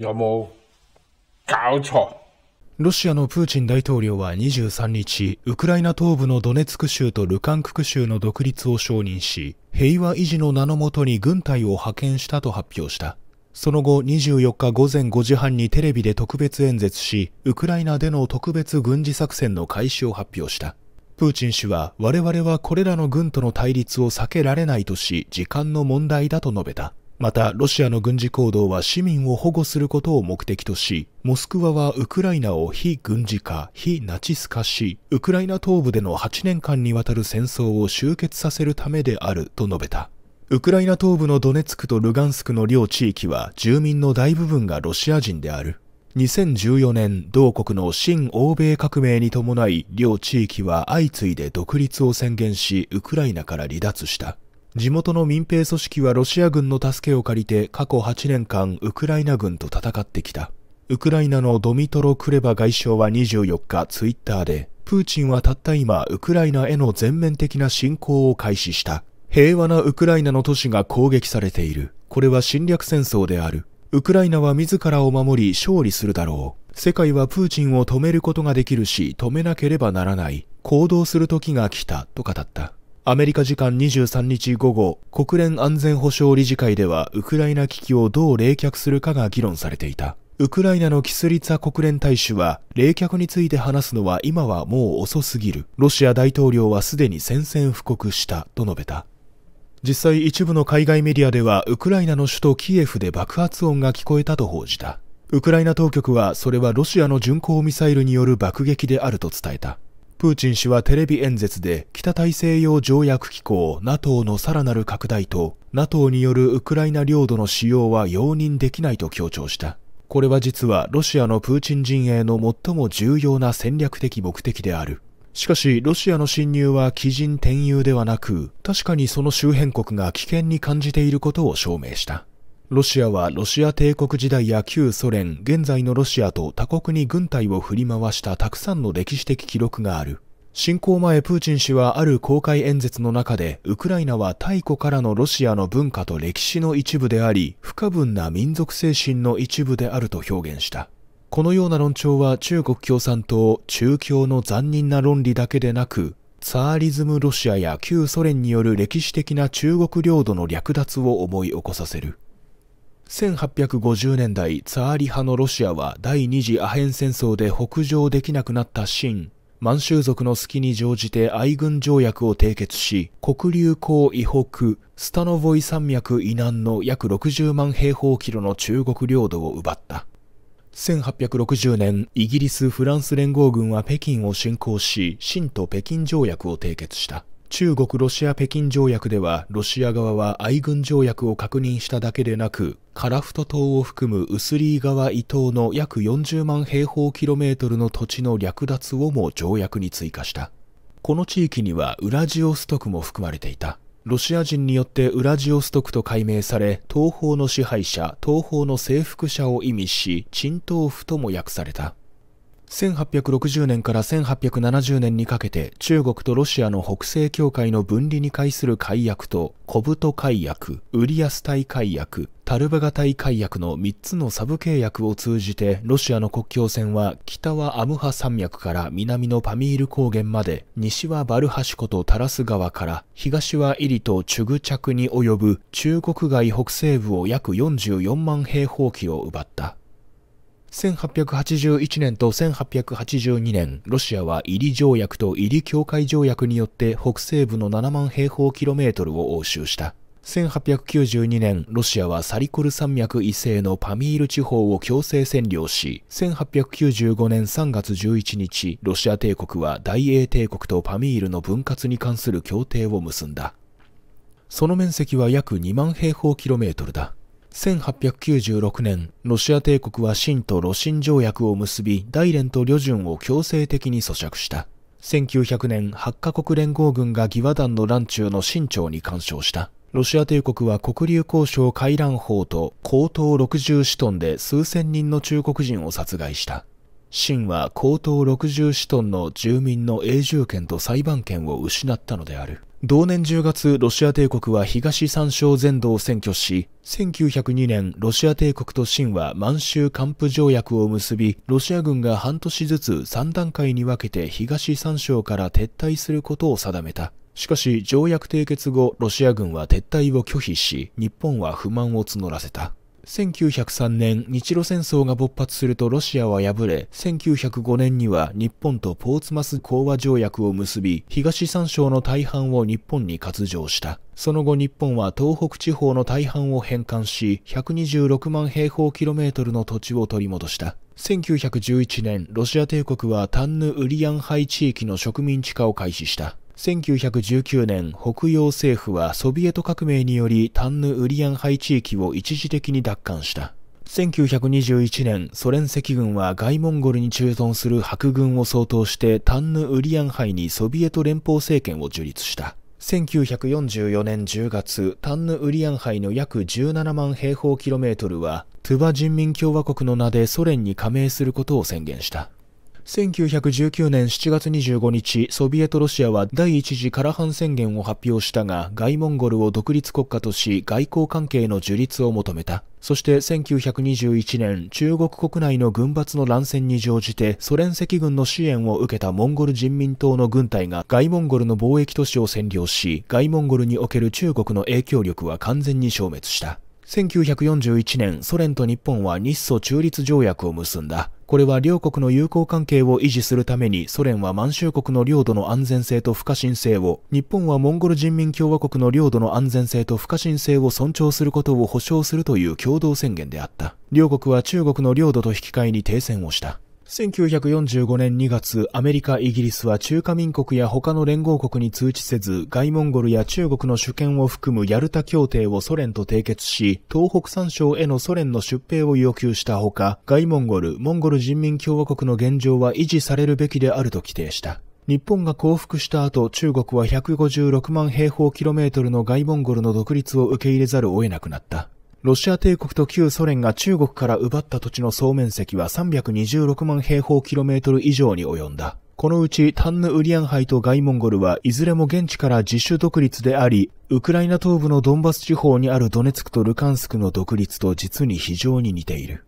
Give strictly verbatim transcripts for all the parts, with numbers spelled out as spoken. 有冇搞錯？ロシアのプーチン大統領はにじゅうさんにち、ウクライナ東部のドネツク州とルカンクク州の独立を承認し、平和維持の名のもとに軍隊を派遣したと発表した。その後にじゅうよっかごぜんごじはんにテレビで特別演説し、ウクライナでの特別軍事作戦の開始を発表した。プーチン氏は、我々はこれらの軍との対立を避けられないとし、時間の問題だと述べた。また、ロシアの軍事行動は市民を保護することを目的とし、モスクワはウクライナを非軍事化、非ナチス化し、ウクライナ東部でのはちねんかんにわたる戦争を終結させるためであると述べた。ウクライナ東部のドネツクとルガンスクの両地域は、住民の大部分がロシア人である。にせんじゅうよねん、同国の新欧米革命に伴い、両地域は相次いで独立を宣言し、ウクライナから離脱した。地元の民兵組織はロシア軍の助けを借りて過去はちねんかんウクライナ軍と戦ってきた。ウクライナのドミトロ・クレバ外相はにじゅうよっかツイッターで、プーチンはたった今ウクライナへの全面的な侵攻を開始した。平和なウクライナの都市が攻撃されている。これは侵略戦争である。ウクライナは自らを守り勝利するだろう。世界はプーチンを止めることができるし、止めなければならない。行動する時が来たと語った。アメリカ時間にじゅうさんにち午後、国連安全保障理事会ではウクライナ危機をどう冷却するかが議論されていた。ウクライナのキスリツァ国連大使は、冷却について話すのは今はもう遅すぎる。ロシア大統領はすでに宣戦布告したと述べた。実際一部の海外メディアでは、ウクライナの首都キエフで爆発音が聞こえたと報じた。ウクライナ当局はそれはロシアの巡航ミサイルによる爆撃であると伝えた。プーチン氏はテレビ演説で、北大西洋条約機構 ナトー のさらなる拡大と ナトー によるウクライナ領土の使用は容認できないと強調した。これは実はロシアのプーチン陣営の最も重要な戦略的目的である。しかしロシアの侵入は奇人転入ではなく、確かにその周辺国が危険に感じていることを証明した。ロシアはロシア帝国時代や旧ソ連、現在のロシアと他国に軍隊を振り回したたくさんの歴史的記録がある。侵攻前、プーチン氏はある公開演説の中で、ウクライナは太古からのロシアの文化と歴史の一部であり、不可分な民族精神の一部であると表現した。このような論調は中国共産党、中共の残忍な論理だけでなく、ツァーリズムロシアや旧ソ連による歴史的な中国領土の略奪を思い起こさせる。せんはっぴゃくごじゅうねんだい、ツァーリ派のロシアは第二次アヘン戦争で北上できなくなった清、満州族の隙に乗じて愛軍条約を締結し、黒竜江以北、スタノヴォイ山脈以南の約ろくじゅうまんへいほうキロの中国領土を奪った。せんはっぴゃくろくじゅうねん、イギリス・フランス連合軍は北京を侵攻し、清と北京条約を締結した。中国ロシア北京条約では、ロシア側は愛軍条約を確認しただけでなく、カラフト島を含むウスリー川以東の約よんじゅうまんへいほうキロメートルの土地の略奪をも条約に追加した。この地域にはウラジオストクも含まれていた。ロシア人によってウラジオストクと改名され、東方の支配者、東方の征服者を意味し、鎮東府とも訳された。せんはっぴゃくろくじゅうねんからせんはっぴゃくななじゅうねんにかけて中国とロシアの北西境界の分離に対する改約とコブト改約、ウリヤスタイ改約、タルバガタイ改約のみっつのサブ契約を通じてロシアの国境線は北はアムハ山脈から南のパミール高原まで、西はバルハシ湖とタラス川から、東はイリとチュグチャクに及ぶ中国外北西部を約よんじゅうよんまんへいほうキロを奪った。せんはっぴゃくはちじゅういちねんとせんはっぴゃくはちじゅうにねん、ロシアはイリ条約とイリ境界条約によって北西部のななまんへいほうキロメートルを押収した。せんはっぴゃくきゅうじゅうにねん、ロシアはサリコル山脈以西のパミール地方を強制占領し、せんはっぴゃくきゅうじゅうごねんさんがつじゅういちにち、ロシア帝国は大英帝国とパミールの分割に関する協定を結んだ。その面積は約にまんへいほうキロメートルだ。せんはっぴゃくきゅうじゅうろくねん、ロシア帝国は清と露清条約を結び、大連と旅順を強制的に咀嚼した。せんきゅうひゃくねん、はちかこく連合軍が義和団の乱中の清朝に干渉した。ロシア帝国は黒竜江省回覧法と江東ろくじゅうしとんで数千人の中国人を殺害した。清は江東ろくじゅうしとんの住民の永住権と裁判権を失ったのである。同年じゅうがつ、ロシア帝国は東三省全土を占拠し、せんきゅうひゃくにねん、ロシア帝国と清は満州完膚条約を結び、ロシア軍が半年ずつさん段階に分けて東三省から撤退することを定めた。しかし、条約締結後、ロシア軍は撤退を拒否し、日本は不満を募らせた。せんきゅうひゃくさんねん、日露戦争が勃発するとロシアは敗れ、せんきゅうひゃくごねんには日本とポーツマス講和条約を結び、東三省の大半を日本に割譲した。その後日本は東北地方の大半を返還し、ひゃくにじゅうろくまん平方キロメートルの土地を取り戻した。せんきゅうひゃくじゅういちねん、ロシア帝国はタンヌ・ウリヤンハイ地域の植民地化を開始した。せんきゅうひゃくじゅうきゅうねん、北洋政府はソビエト革命によりタンヌ・ウリヤンハイ地域を一時的に奪還した。せんきゅうひゃくにじゅういちねん、ソ連赤軍は外モンゴルに駐屯する白軍を掃討してタンヌ・ウリヤンハイにソビエト連邦政権を樹立した。せんきゅうひゃくよんじゅうよねんじゅうがつ、タンヌ・ウリヤンハイの約じゅうななまん平方キロメートルはトゥバ人民共和国の名でソ連に加盟することを宣言した。せんきゅうひゃくじゅうきゅうねんしちがつにじゅうごにち、ソビエトロシアは第一次カラハン宣言を発表したが、外モンゴルを独立国家とし、外交関係の樹立を求めた。そしてせんきゅうひゃくにじゅういちねん、中国国内の軍閥の乱戦に乗じて、ソ連赤軍の支援を受けたモンゴル人民党の軍隊が外モンゴルの貿易都市を占領し、外モンゴルにおける中国の影響力は完全に消滅した。せんきゅうひゃくよんじゅういちねん、ソ連と日本は日ソ中立条約を結んだ。これは両国の友好関係を維持するために、ソ連は満州国の領土の安全性と不可侵性を、日本はモンゴル人民共和国の領土の安全性と不可侵性を尊重することを保証するという共同宣言であった。両国は中国の領土と引き換えに停戦をした。せんきゅうひゃくよんじゅうごねんにがつ、アメリカ、イギリスは中華民国や他の連合国に通知せず、外モンゴルや中国の主権を含むヤルタ協定をソ連と締結し、東北三省へのソ連の出兵を要求したほか、外モンゴル、モンゴル人民共和国の現状は維持されるべきであると規定した。日本が降伏した後、中国はひゃくごじゅうろくまん平方キロメートルの外モンゴルの独立を受け入れざるを得なくなった。ロシア帝国と旧ソ連が中国から奪った土地の総面積はさんびゃくにじゅうろくまん平方キロメートル以上に及んだ。このうちタンヌ・ウリヤンハイと外モンゴルはいずれも現地から自主独立であり、ウクライナ東部のドンバス地方にあるドネツクとルカンスクの独立と実に非常に似ている。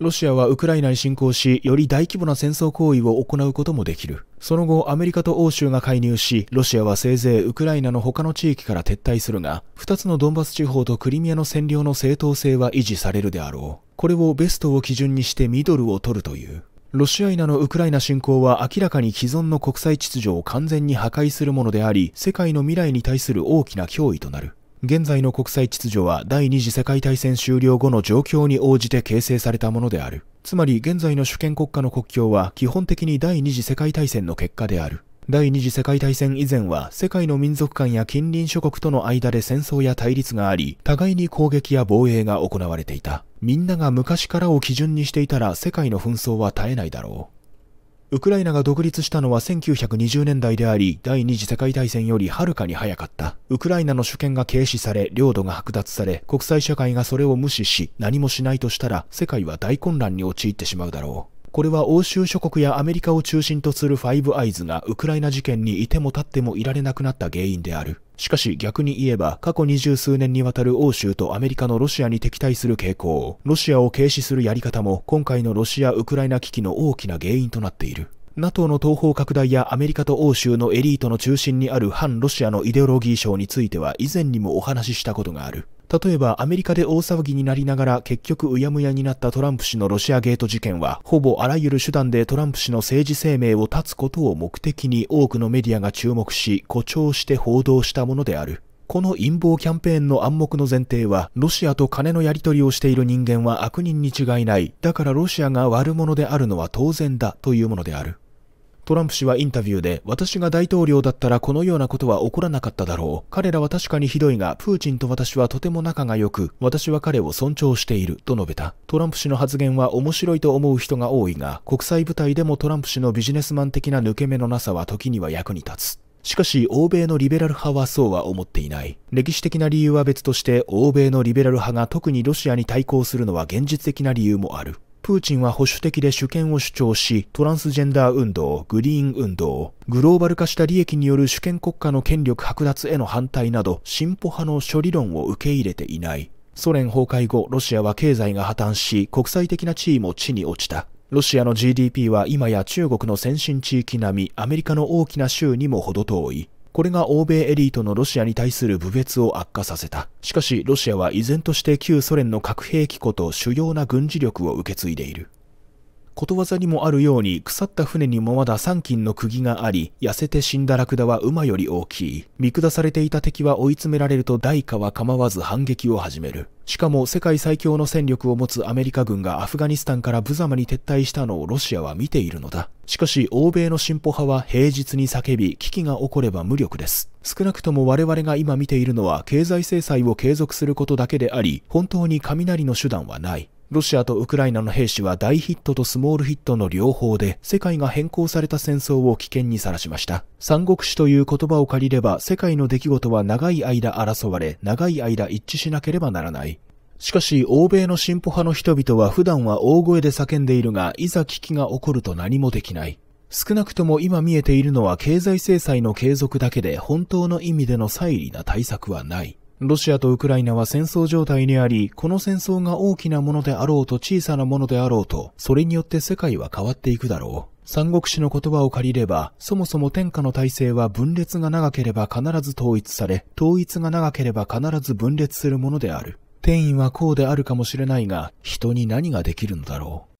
ロシアはウクライナに侵攻し、より大規模な戦争行為を行うこともできる。その後、アメリカと欧州が介入し、ロシアはせいぜいウクライナの他の地域から撤退するが、ふたつのドンバス地方とクリミアの占領の正当性は維持されるであろう。これをベストを基準にしてミドルを取るという。ロシアのウクライナ侵攻は明らかに既存の国際秩序を完全に破壊するものであり、世界の未来に対する大きな脅威となる。現在の国際秩序は第二次世界大戦終了後の状況に応じて形成されたものである。つまり現在の主権国家の国境は基本的に第二次世界大戦の結果である。第二次世界大戦以前は世界の民族間や近隣諸国との間で戦争や対立があり、互いに攻撃や防衛が行われていた。みんなが昔からを基準にしていたら世界の紛争は絶えないだろう。ウクライナが独立したのはせんきゅうひゃくにじゅうねんだいであり、第二次世界大戦よりはるかに早かった。ウクライナの主権が軽視され、領土が剥奪され、国際社会がそれを無視し、何もしないとしたら、世界は大混乱に陥ってしまうだろう。これは欧州諸国やアメリカを中心とするファイブアイズがウクライナ事件にいても立ってもいられなくなった原因である。しかし逆に言えば、過去二十数年にわたる欧州とアメリカのロシアに敵対する傾向、ロシアを軽視するやり方も今回のロシア・ウクライナ危機の大きな原因となっている。NATO の東方拡大やアメリカと欧州のエリートの中心にある反ロシアのイデオロギーショーについては以前にもお話ししたことがある。例えばアメリカで大騒ぎになりながら結局うやむやになったトランプ氏のロシアゲート事件は、ほぼあらゆる手段でトランプ氏の政治生命を断つことを目的に多くのメディアが注目し、誇張して報道したものである。この陰謀キャンペーンの暗黙の前提は、ロシアと金のやり取りをしている人間は悪人に違いない。だからロシアが悪者であるのは当然だというものである。トランプ氏はインタビューで、私が大統領だったらこのようなことは起こらなかっただろう。彼らは確かにひどいが、プーチンと私はとても仲が良く、私は彼を尊重している、と述べた。トランプ氏の発言は面白いと思う人が多いが、国際舞台でもトランプ氏のビジネスマン的な抜け目のなさは時には役に立つ。しかし、欧米のリベラル派はそうは思っていない。歴史的な理由は別として、欧米のリベラル派が特にロシアに対抗するのは現実的な理由もある。プーチンは保守的で主権を主張し、トランスジェンダー運動、グリーン運動、グローバル化した利益による主権国家の権力剥奪への反対など、進歩派の諸理論を受け入れていない。ソ連崩壊後、ロシアは経済が破綻し、国際的な地位も地に落ちた。ロシアの ジーディーピー は今や中国の先進地域並み、アメリカの大きな州にも程遠い。これが欧米エリートのロシアに対する侮蔑を悪化させた。しかし、ロシアは依然として旧ソ連の核兵器庫と主要な軍事力を受け継いでいる。ことわざにもあるように、腐った船にもまださんきんの釘があり、痩せて死んだラクダは馬より大きい。見下されていた敵は追い詰められると代価は構わず反撃を始める。しかも、世界最強の戦力を持つアメリカ軍がアフガニスタンから無様に撤退したのをロシアは見ているのだ。しかし、欧米の進歩派は平日に叫び、危機が起これば無力です。少なくとも我々が今見ているのは経済制裁を継続することだけであり、本当に雷の手段はない。ロシアとウクライナの兵士は大ヒットとスモールヒットの両方で、世界が変更された戦争を危険にさらしました。三国志という言葉を借りれば、世界の出来事は長い間争われ、長い間一致しなければならない。しかし、欧米の進歩派の人々は普段は大声で叫んでいるが、いざ危機が起こると何もできない。少なくとも今見えているのは経済制裁の継続だけで、本当の意味での犀利な対策はない。ロシアとウクライナは戦争状態にあり、この戦争が大きなものであろうと小さなものであろうと、それによって世界は変わっていくだろう。三国志の言葉を借りれば、そもそも天下の体制は分裂が長ければ必ず統一され、統一が長ければ必ず分裂するものである。天意はこうであるかもしれないが、人に何ができるのだろう。